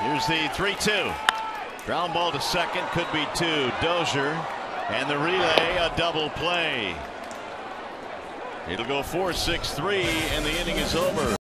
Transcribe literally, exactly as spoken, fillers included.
Here's the three two. Ground ball to second, could be two. Dozier and the relay, a double play. It'll go four six three, and the inning is over.